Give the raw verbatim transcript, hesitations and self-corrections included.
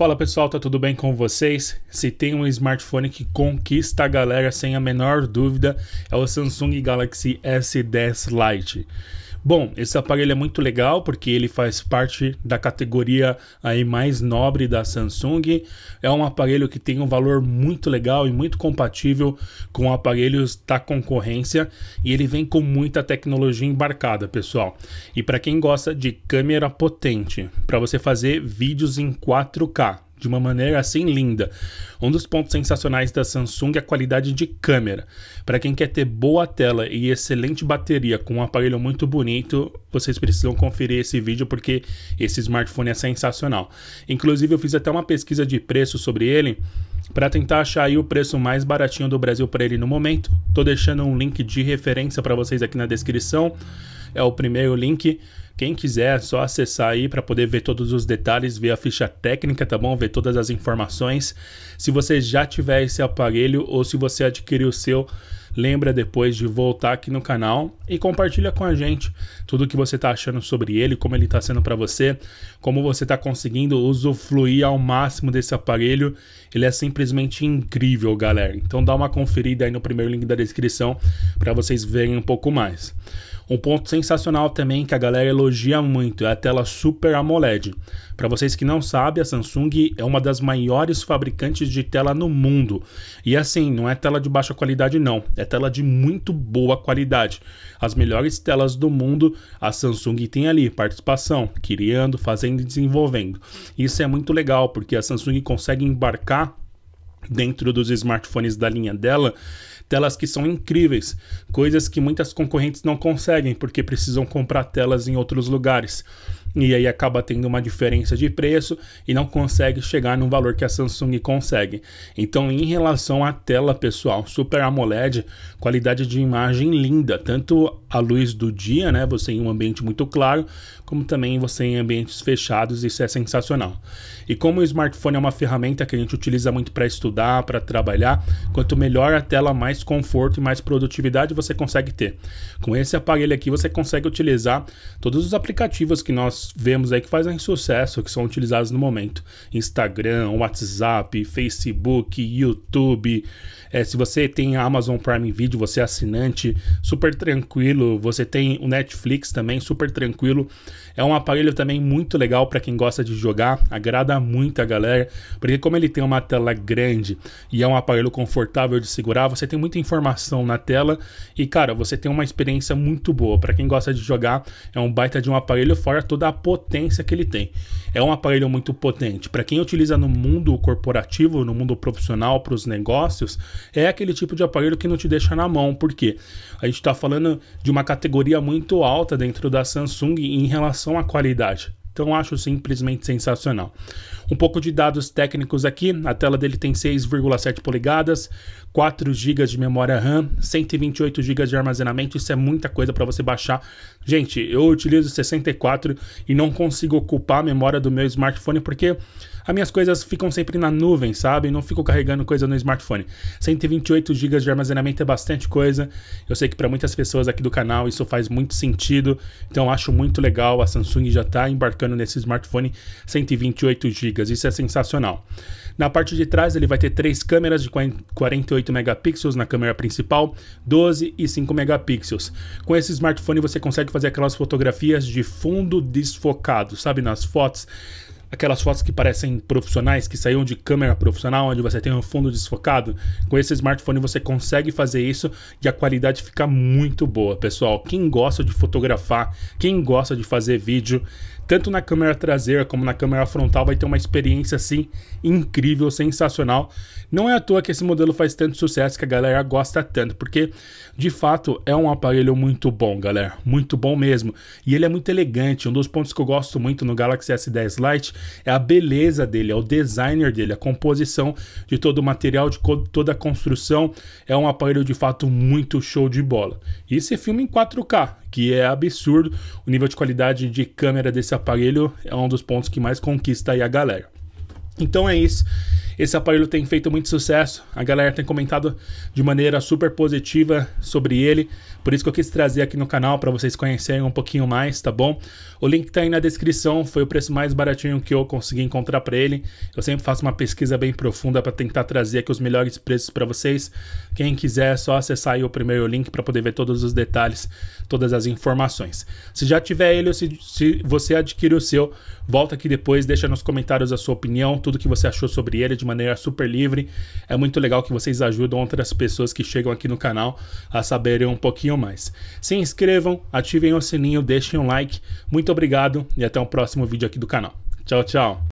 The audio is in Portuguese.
Fala pessoal, tá tudo bem com vocês? Se tem um smartphone que conquista a galera sem a menor dúvida é o Samsung Galaxy S dez Lite. Bom, esse aparelho é muito legal porque ele faz parte da categoria aí mais nobre da Samsung. É um aparelho que tem um valor muito legal e muito compatível com aparelhos da concorrência e ele vem com muita tecnologia embarcada, pessoal. E para quem gosta de câmera potente, para você fazer vídeos em quatro K, de uma maneira assim linda. Um dos pontos sensacionais da Samsung é a qualidade de câmera. Para quem quer ter boa tela e excelente bateria com um aparelho muito bonito, vocês precisam conferir esse vídeo porque esse smartphone é sensacional. Inclusive eu fiz até uma pesquisa de preço sobre ele para tentar achar aí o preço mais baratinho do Brasil para ele no momento. Tô deixando um link de referência para vocês aqui na descrição. É o primeiro link. Quem quiser é só acessar aí para poder ver todos os detalhes, ver a ficha técnica, tá bom? Ver todas as informações. Se você já tiver esse aparelho ou se você adquirir o seu, lembra depois de voltar aqui no canal e compartilha com a gente tudo o que você está achando sobre ele, como ele está sendo para você, como você está conseguindo usufruir ao máximo desse aparelho. Ele é simplesmente incrível, galera. Então dá uma conferida aí no primeiro link da descrição para vocês verem um pouco mais. Um ponto sensacional também que a galera elogia muito é a tela Super AMOLED. Para vocês que não sabem, a Samsung é uma das maiores fabricantes de tela no mundo. E assim, não é tela de baixa qualidade não, é tela de muito boa qualidade. As melhores telas do mundo, a Samsung tem ali participação, criando, fazendo e desenvolvendo. Isso é muito legal porque a Samsung consegue embarcar dentro dos smartphones da linha dela, telas que são incríveis, coisas que muitas concorrentes não conseguem porque precisam comprar telas em outros lugares. E aí acaba tendo uma diferença de preço e não consegue chegar no valor que a Samsung consegue. Então, em relação à tela, pessoal, Super AMOLED, qualidade de imagem linda, tanto a luz do dia, né, você em um ambiente muito claro, como também você em ambientes fechados, isso é sensacional. E como o smartphone é uma ferramenta que a gente utiliza muito para estudar, para trabalhar, quanto melhor a tela, mais conforto e mais produtividade você consegue ter. Com esse aparelho aqui, você consegue utilizar todos os aplicativos que nós vemos aí que fazem sucesso, que são utilizados no momento. Instagram, WhatsApp, Facebook, YouTube. É, se você tem a Amazon Prime Video, você é assinante, super tranquilo. Você tem o Netflix também, super tranquilo. É um aparelho também muito legal para quem gosta de jogar, agrada muito a galera, porque como ele tem uma tela grande e é um aparelho confortável de segurar, você tem muita informação na tela e, cara, você tem uma experiência muito boa. Para quem gosta de jogar, é um baita de um aparelho, fora toda a potência que ele tem. É um aparelho muito potente. Para quem utiliza no mundo corporativo, no mundo profissional, para os negócios, é aquele tipo de aparelho que não te deixa na mão, porque a gente está falando de uma categoria muito alta dentro da Samsung em relação à qualidade. Então acho simplesmente sensacional. Um pouco de dados técnicos aqui, a tela dele tem seis vírgula sete polegadas, quatro gigas de memória RAM, cento e vinte e oito gigas de armazenamento, isso é muita coisa para você baixar. Gente, eu utilizo sessenta e quatro e não consigo ocupar a memória do meu smartphone porque as minhas coisas ficam sempre na nuvem, sabe? Não fico carregando coisa no smartphone. cento e vinte e oito gigas de armazenamento é bastante coisa. Eu sei que para muitas pessoas aqui do canal isso faz muito sentido. Então acho muito legal, a Samsung já está embarcando nesse smartphone cento e vinte e oito gigas. Isso é sensacional. Na parte de trás ele vai ter três câmeras de quarenta e oito megapixels na câmera principal, doze e cinco megapixels. Com esse smartphone você consegue fazer aquelas fotografias de fundo desfocado, sabe? Nas fotos. Aquelas fotos que parecem profissionais, que saíram de câmera profissional, onde você tem um fundo desfocado. Com esse smartphone você consegue fazer isso e a qualidade fica muito boa, pessoal. Quem gosta de fotografar, quem gosta de fazer vídeo, tanto na câmera traseira como na câmera frontal, vai ter uma experiência assim incrível, sensacional. Não é à toa que esse modelo faz tanto sucesso, que a galera gosta tanto, porque de fato é um aparelho muito bom, galera. Muito bom mesmo. E ele é muito elegante. Um dos pontos que eu gosto muito no Galaxy S dez Lite é a beleza dele, é o designer dele, a composição de todo o material, de toda a construção. É um aparelho de fato muito show de bola. E esse filme em quatro K, que é absurdo. O nível de qualidade de câmera desse aparelho é um dos pontos que mais conquista aí a galera. Então é isso. Esse aparelho tem feito muito sucesso, a galera tem comentado de maneira super positiva sobre ele, por isso que eu quis trazer aqui no canal para vocês conhecerem um pouquinho mais, tá bom? O link tá aí na descrição, foi o preço mais baratinho que eu consegui encontrar para ele. Eu sempre faço uma pesquisa bem profunda para tentar trazer aqui os melhores preços para vocês. Quem quiser é só acessar aí o primeiro link para poder ver todos os detalhes, todas as informações. Se já tiver ele ou se, se você adquirir o seu, volta aqui depois, deixa nos comentários a sua opinião, tudo que você achou sobre ele de maneira super livre. É muito legal que vocês ajudam outras pessoas que chegam aqui no canal a saberem um pouquinho mais. Se inscrevam, ativem o sininho, deixem um like. Muito obrigado e até o próximo vídeo aqui do canal. Tchau, tchau!